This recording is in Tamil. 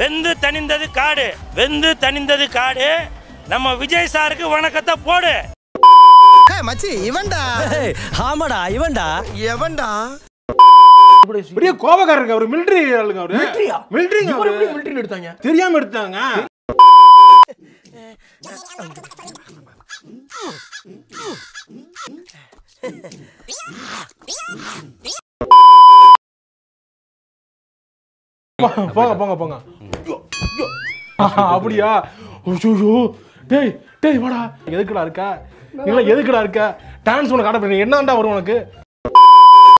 வெந்து தனிந்தது காடு, வெந்து தனிந்தது காடு. நம்ம விஜய் சாருக்கு வணக்கத்தை போடு. மச்சி இவன்டா. ஆமாடா இவன்டா. எவன்டா? பெரிய கோபக்காரங்க, ஒரு மிலிட்டரி ஆளுங்க, ஒரு மிலிட்டரியா? மிலிட்டரிங்க. இவர எப்படி மிலிட்டரி எடுத்தாங்க? தெரியாம எடுத்தாங்க. போங்க போங்க போங்க. அப்படியா? ஐயோ டேய் டேய் வாடா. எதுக்குடா இருக்க? நீங்களா எதுக்குடா இருக்க? டான்ஸ் உனக்கு ஆட போறீங்க, என்னடா வரும் உனக்கு?